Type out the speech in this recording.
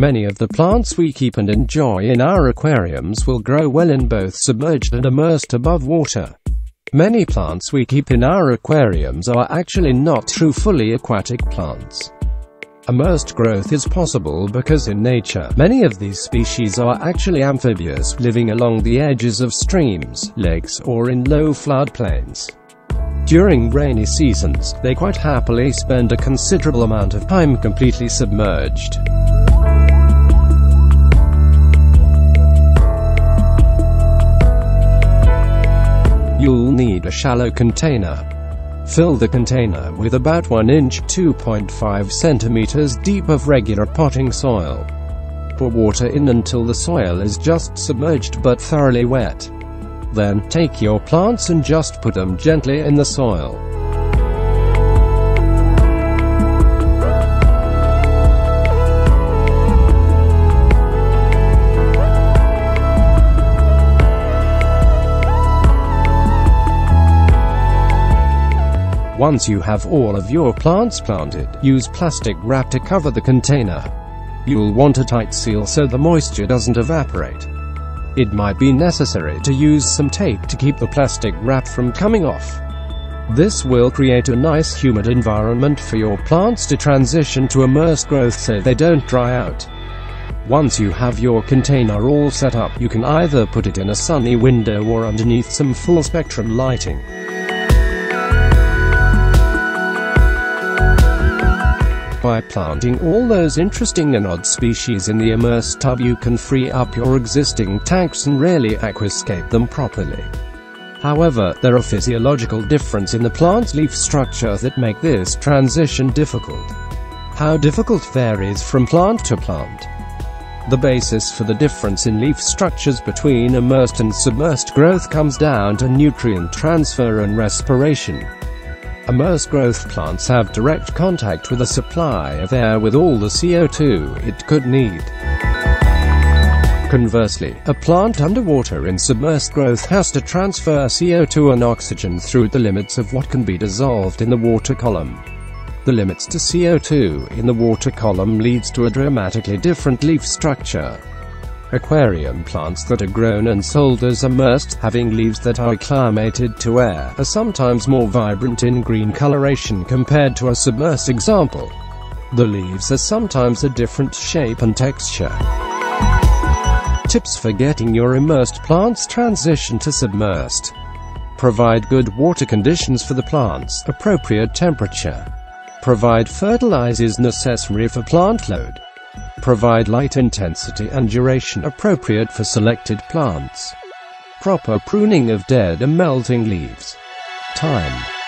Many of the plants we keep and enjoy in our aquariums will grow well in both submerged and immersed above water. Many plants we keep in our aquariums are actually not true fully aquatic plants. Immersed growth is possible because in nature, many of these species are actually amphibious, living along the edges of streams, lakes, or in low floodplains. During rainy seasons, they quite happily spend a considerable amount of time completely submerged. You'll need a shallow container. Fill the container with about 1 inch (2.5 centimeters) deep of regular potting soil. Pour water in until the soil is just submerged but thoroughly wet. Then, take your plants and just put them gently in the soil. Once you have all of your plants planted, use plastic wrap to cover the container. You'll want a tight seal so the moisture doesn't evaporate. It might be necessary to use some tape to keep the plastic wrap from coming off. This will create a nice humid environment for your plants to transition to immersed growth so they don't dry out. Once you have your container all set up, you can either put it in a sunny window or underneath some full-spectrum lighting. By planting all those interesting and odd species in the immersed tub, you can free up your existing tanks and really aquascape them properly. However, there are physiological differences in the plant's leaf structure that make this transition difficult. How difficult varies from plant to plant. The basis for the difference in leaf structures between immersed and submersed growth comes down to nutrient transfer and respiration. Immersed growth plants have direct contact with a supply of air with all the CO2 it could need. Conversely, a plant underwater in submersed growth has to transfer CO2 and oxygen through the limits of what can be dissolved in the water column. The limits to CO2 in the water column leads to a dramatically different leaf structure. Aquarium plants that are grown and sold as immersed, having leaves that are acclimated to air, are sometimes more vibrant in green coloration compared to a submersed example. The leaves are sometimes a different shape and texture. Tips for getting your immersed plants transition to submersed. Provide good water conditions for the plants, appropriate temperature. Provide fertilizers necessary for plant load. Provide light intensity and duration appropriate for selected plants. Proper pruning of dead and melting leaves. Time.